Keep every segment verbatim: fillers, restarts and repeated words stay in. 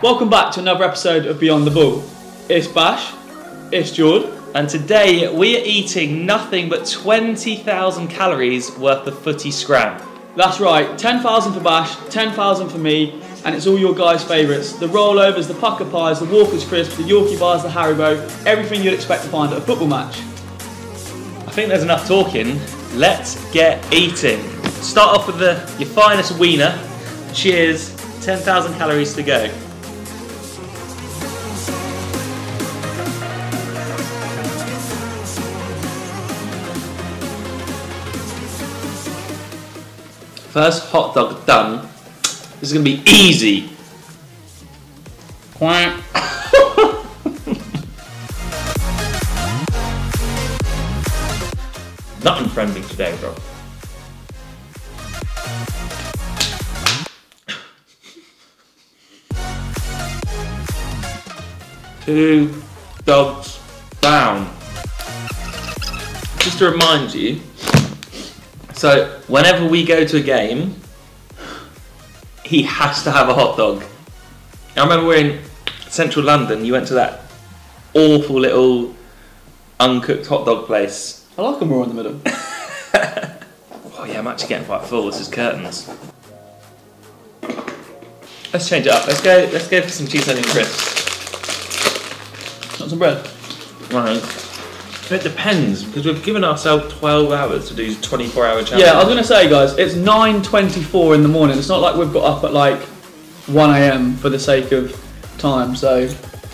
Welcome back to another episode of Beyond the Ball. It's Bash, it's Jord, and today we are eating nothing but twenty thousand calories worth of Footy Scran. That's right, ten thousand for Bash, ten thousand for me, and it's all your guys' favourites. The rollovers, the Pukka Pies, the Walker's crisps, the Yorkie Bars, the Haribo, everything you'd expect to find at a football match. I think there's enough talking, let's get eating. Start off with the, your finest wiener. Cheers, ten thousand calories to go. First hot dog done. This is going to be easy. Quack. Nothing friendly today, bro. Two dogs down. Just to remind you, so whenever we go to a game, he has to have a hot dog. I remember we were in central London, you went to that awful little uncooked hot dog place. I like them raw in the middle. Oh yeah, I'm actually getting quite full, this is curtains. Let's change it up, let's go Let's go for some cheese onion crisps. Not some bread? Right. It depends, because we've given ourselves twelve hours to do twenty-four hour challenge. Yeah, I was going to say, guys, it's nine twenty-four in the morning. It's not like we've got up at like one A M for the sake of time, so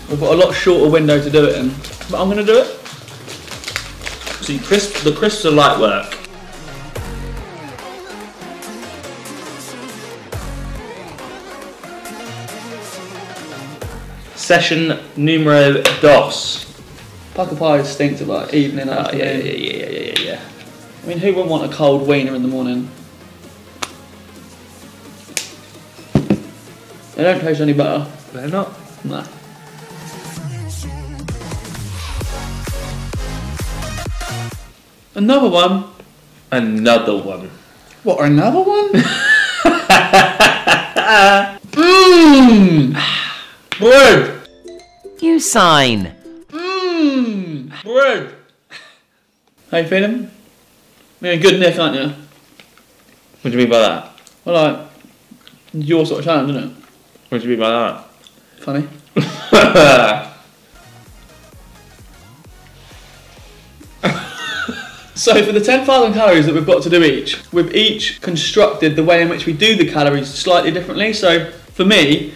we've got a lot shorter window to do it in. But I'm going to do it. See, crisp, the crisps are light work. Session numero dos. Pukka Pies stink to like evening, oh, yeah, yeah, yeah, yeah, yeah, yeah. I mean, who wouldn't want a cold wiener in the morning? They don't taste any better. They're not? No. Nah. Another one. Another one. What, another one? Mmm! Bread! You sign. Mmm, bread. How you feeling? You're in good nick, aren't you? What do you mean by that? Well, like, your sort of challenge, isn't it? What do you mean by that? Funny. So for the ten thousand calories that we've got to do each, we've each constructed the way in which we do the calories slightly differently. So for me,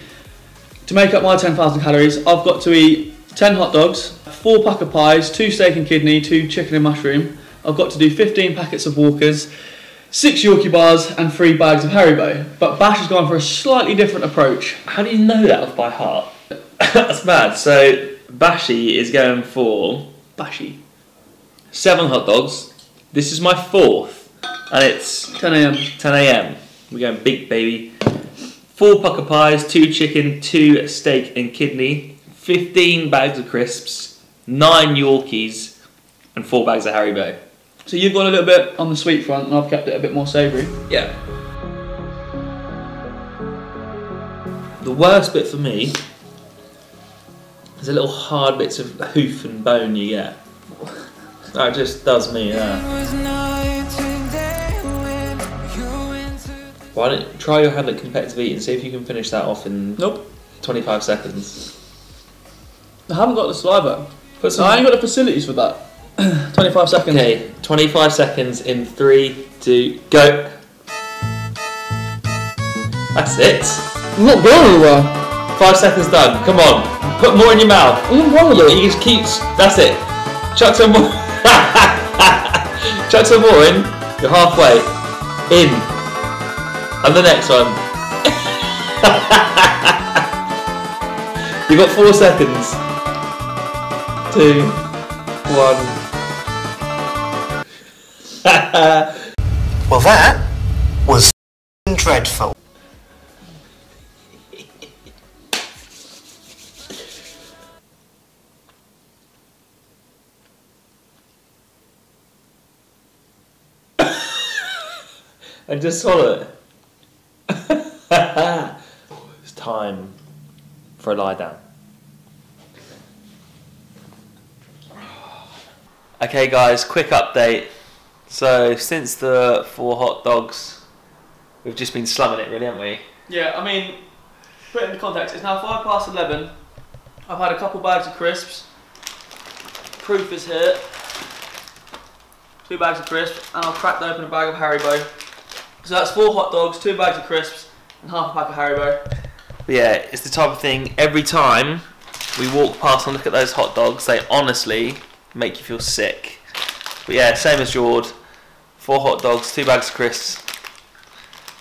to make up my ten thousand calories, I've got to eat ten hot dogs, four Pukka Pies, two steak and kidney, two chicken and mushroom. I've got to do fifteen packets of Walkers, six Yorkie Bars and three bags of Haribo. But Bash has gone for a slightly different approach. How do you know that off by heart? That's mad. So Bashy is going for... Bashy. Seven hot dogs. This is my fourth. And it's... ten A M. ten A M. We're going big, baby. Four Pukka Pies, two chicken, two steak and kidney, fifteen bags of crisps, nine Yorkies and four bags of Haribo. So you've gone a little bit on the sweet front and I've kept it a bit more savoury. Yeah. The worst bit for me is the little hard bits of hoof and bone you get. That just does me, yeah. Why don't you try your hand at competitive eating, see if you can finish that off in nope. twenty-five seconds. I haven't got the saliva. Put some no, I ain't got the facilities for that. twenty-five seconds. Okay, twenty-five seconds in three, two, go. That's it. I'm not going anywhere. Five seconds done. Come on. Put more in your mouth. I'm wrong with it. You just keep. That's it. Chuck some more. Chuck some more in. You're halfway. In. And the next one. You've got four seconds. Two, one. Well, that was dreadful. I just swallowed it. It's time for a lie down. Okay guys, quick update. So since the four hot dogs, we've just been slumming it really, haven't we? Yeah, I mean, put it into context, it's now five past eleven. I've had a couple bags of crisps. Proof is here. Two bags of crisps, and I've cracked open a bag of Haribo. So that's four hot dogs, two bags of crisps, and half a pack of Haribo. But yeah, it's the type of thing, every time we walk past and look at those hot dogs, they honestly make you feel sick. But yeah, same as Jord. Four hot dogs, two bags of crisps.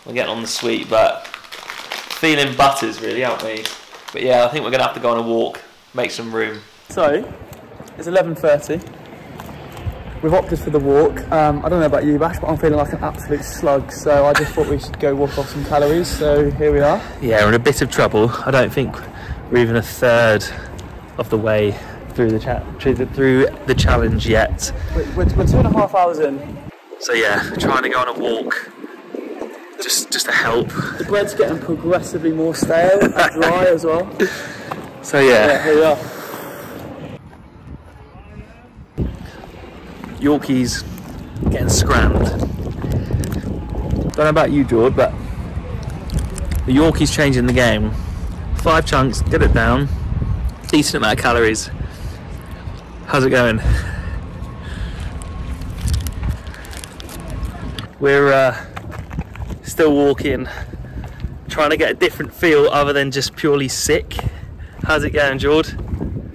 We're getting on the sweet, but feeling butters really, aren't we? But yeah, I think we're gonna have to go on a walk, make some room. So, it's eleven thirty. We've opted for the walk. Um, I don't know about you, Bash, but I'm feeling like an absolute slug, so I just thought we should go walk off some calories, so here we are. Yeah, we're in a bit of trouble. I don't think we're even a third of the way through the, cha through the, through the challenge yet. We're, we're, we're two and a half hours in. So yeah, trying to go on a walk, just, just to help. The bread's getting progressively more stale and dry as well. So yeah. Yeah, here we are. Yorkies getting scrammed. Don't know about you, George, but the Yorkies changing the game. Five chunks, get it down. Decent amount of calories. How's it going? We're uh, still walking, trying to get a different feel other than just purely sick. How's it going, George?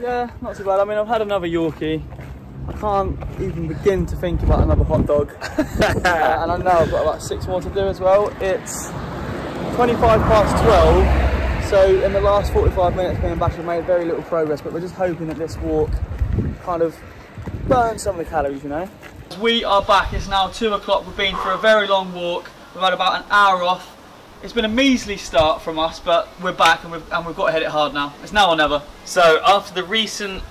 Yeah, not too bad. I mean, I've had another Yorkie. I can't even begin to think about another hot dog. uh, and I know I've got about six more to do as well. It's twenty-five past twelve, so in the last forty-five minutes me and Bash have made very little progress, but we're just hoping that this walk kind of burns some of the calories, you know. We are back, it's now two o'clock, we've been for a very long walk, we've had about an hour off. It's been a measly start from us, but we're back and we've, and we've got to hit it hard now. It's now or never. So after the recent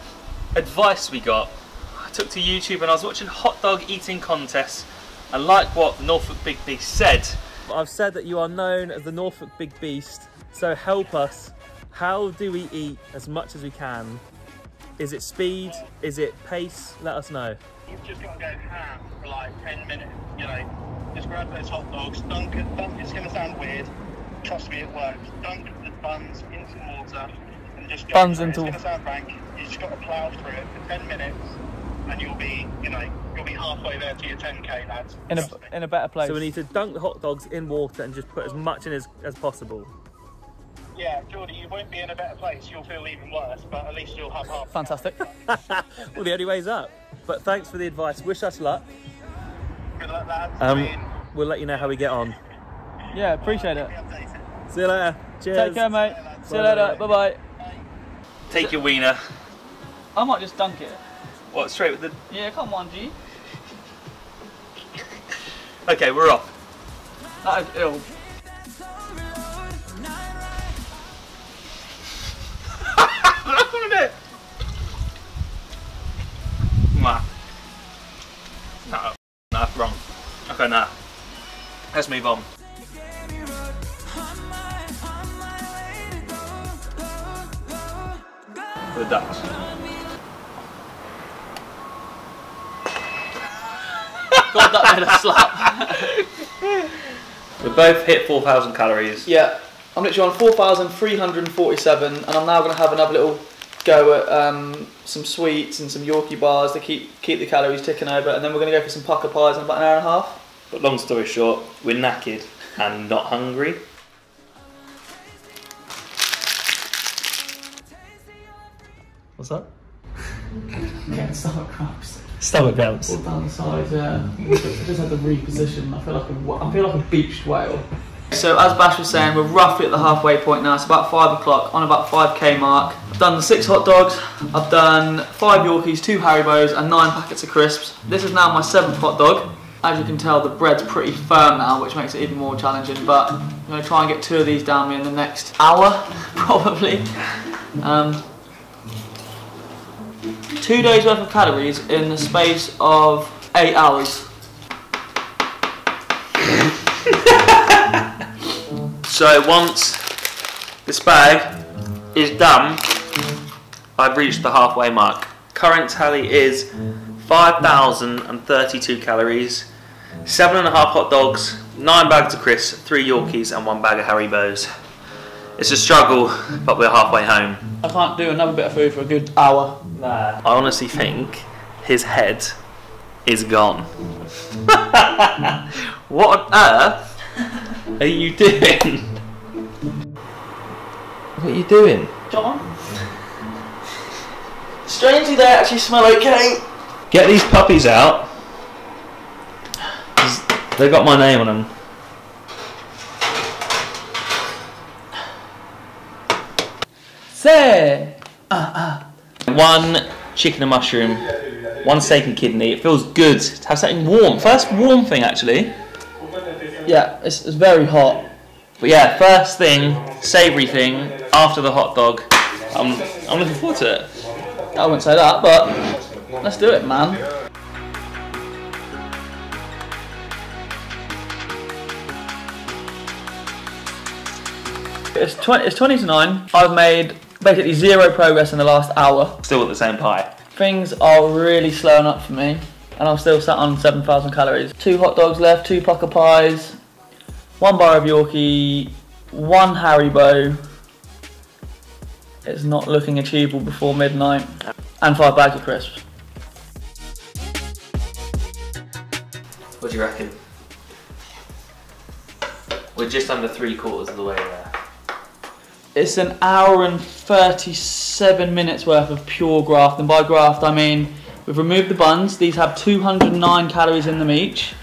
advice we got, took to YouTube and I was watching hot dog eating contests, and like what the Norfolk Big Beast said, I've said that you are known as the Norfolk Big Beast, so help us. How do we eat as much as we can? Is it speed? Is it pace? Let us know. You've just got to go ham for like ten minutes, you know, just grab those hot dogs, dunk it, dunk, it's going to sound weird, trust me it works, dunk the buns into water and just go buns into water. It's going to sound rank, you just got to plough through it for ten minutes. And you'll be, you know, you'll be halfway there to your ten K, lads. In a, in a better place. So we need to dunk the hot dogs in water and just put as much in as, as possible. Yeah, Jordy, you won't be in a better place. You'll feel even worse, but at least you'll have half. Fantastic. Well, the only way's up. But thanks for the advice. Wish us luck. Good luck, lads. Um, I mean, we'll let you know how we get on. Yeah, appreciate it. See you later. Cheers. Take care, mate. See you later. Bye-bye. Take your wiener. I might just dunk it. What, straight with the... Yeah, come on, G. Okay, we're off. That is ill. Look at it! Nah. Nah, nah, wrong. Okay, nah. Let's move on. The ducks. God, that made a slap. We both hit four thousand calories. Yeah, I'm literally on four thousand three hundred forty-seven, and I'm now going to have another little go at um, some sweets and some Yorkie bars to keep keep the calories ticking over, and then we're going to go for some Pukka Pies in about an hour and a half. But long story short, we're knackered and not hungry. What's that? Yeah, stomach cramps. Stomach cramps. All down the side, yeah. I just had to reposition. I feel like a, I feel like a beached whale. So as Bash was saying, we're roughly at the halfway point now. It's about five o'clock, on about five K mark. I've done the six hot dogs. I've done five Yorkies, two Haribos, and nine packets of crisps. This is now my seventh hot dog. As you can tell, the bread's pretty firm now, which makes it even more challenging. But I'm gonna try and get two of these down me in the next hour, probably. Um, Two days worth of calories in the space of eight hours. So once this bag is done. I've reached the halfway mark. Current tally is five thousand thirty-two calories, seven and a half hot dogs, nine bags of crisps, three Yorkies and one bag of Haribos. It's a struggle, but we're halfway home. I can't do another bit of food for a good hour. Nah. I honestly think his head is gone. What on earth are you doing? What are you doing? John? Strangely they actually smell okay. Get these puppies out. They got my name on them. Say! Uh, uh. One chicken and mushroom, one steak and kidney. It feels good to have something warm. First warm thing, actually. Yeah, it's, it's very hot. But yeah, first thing, savoury thing, after the hot dog. I'm, I'm looking forward to it. I wouldn't say that, but let's do it, man. It's twenty. It's twenty to nine. I've made basically zero progress in the last hour. Still at the same pie. Things are really slowing up for me, and I'm still sat on seven thousand calories. Two hot dogs left. Two Pukka Pies. One bar of Yorkie. One Haribo. It's not looking achievable before midnight. And five bags of crisps. What do you reckon? We're just under three quarters of the way there. It's an hour and thirty-seven minutes worth of pure graft. And by graft, I mean, we've removed the buns. These have two hundred and nine calories in them each.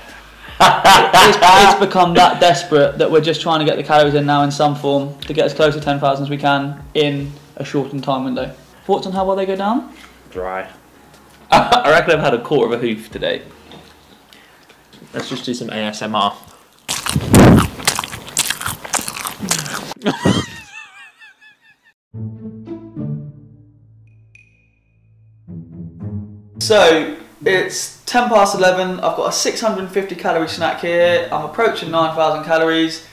it's, it's become that desperate that we're just trying to get the calories in now in some form to get as close to ten thousand as we can in a shortened time window. Thoughts on how well they go down? Dry. I reckon I've had a quarter of a hoof today. Let's just do some A S M R. So, it's ten past eleven, I've got a six hundred and fifty calorie snack here, I'm approaching nine thousand calories.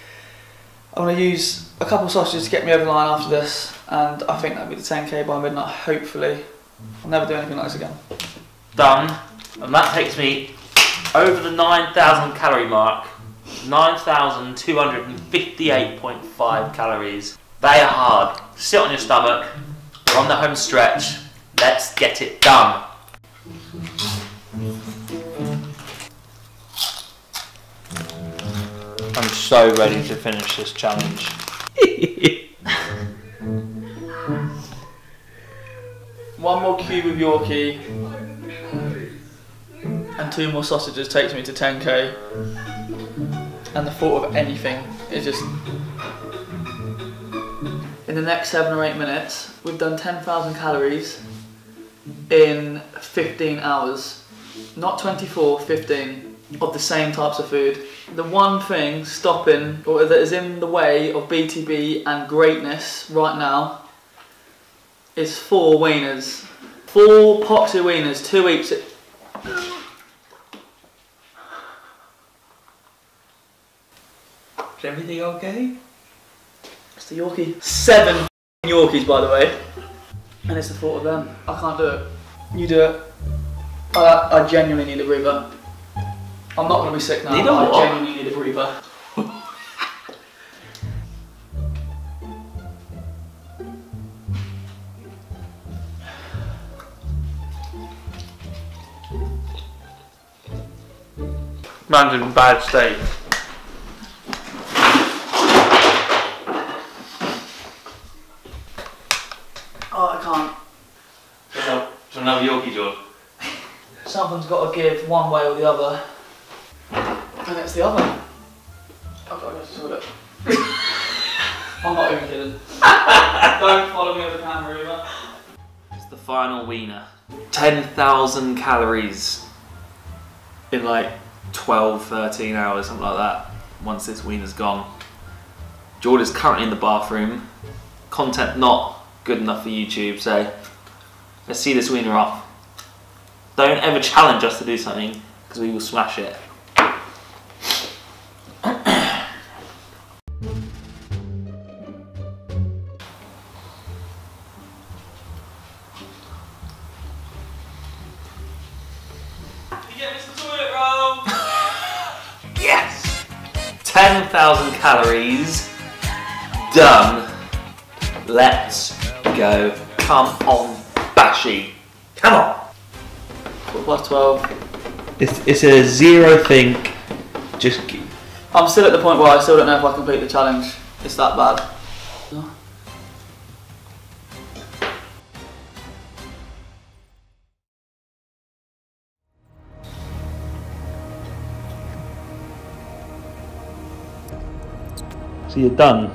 I'm going to use a couple of sausages to get me over the line after this, and I think that'll be the ten K by midnight, hopefully. I'll never do anything like this again. Done, and that takes me over the nine thousand calorie mark, nine thousand two hundred and fifty-eight point five calories. They are hard, sit on your stomach, we're on the home stretch, let's get it done. I'm so ready to finish this challenge. One more cube of Yorkie and two more sausages takes me to ten K, and the thought of anything is just... In the next seven or eight minutes we've done ten thousand calories in fifteen hours, not twenty-four, fifteen, of the same types of food. The one thing stopping, or that is in the way of B T B and greatness right now, is four wieners. Four poxy wieners, two each. Is everything okay? It's the Yorkie. Seven Yorkies, by the way. And it's the thought of them. I can't do it. You do it. I, I genuinely need a breather. I'm not going to be sick now. Neither I what? genuinely need a breather. Man's in bad state. Something's got to give one way or the other, and it's the other. I've got to go to the toilet. I'm not even kidding. Don't follow me on the camera either. It's the final wiener. ten thousand calories in like twelve, thirteen hours, something like that, once this wiener's gone. Jordan's currently in the bathroom. Content not good enough for YouTube, so let's see this wiener off. Don't ever challenge us to do something, because we will smash it. Give us the toilet roll. Yes! ten thousand calories. Done. Let's go. Come on, Bashy. Come on. twelve plus twelve. It's, it's a zero think. Just. I'm still at the point where I still don't know if I complete the challenge. It's that bad. So you're done.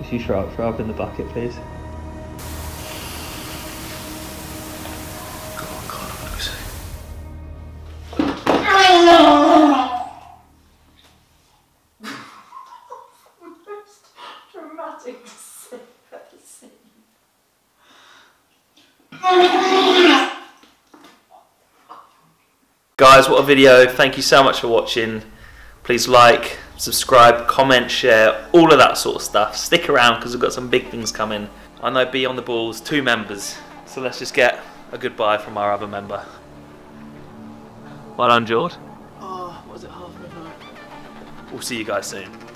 If you throw up, throw up in the bucket, please. Guys, what a video. Thank you so much for watching. Please like, subscribe, comment, share, all of that sort of stuff. Stick around because we've got some big things coming. I know Beyond the Ball's two members, so let's just get a goodbye from our other member. Well done, Jord. Oh, what was it, half midnight? We'll see you guys soon.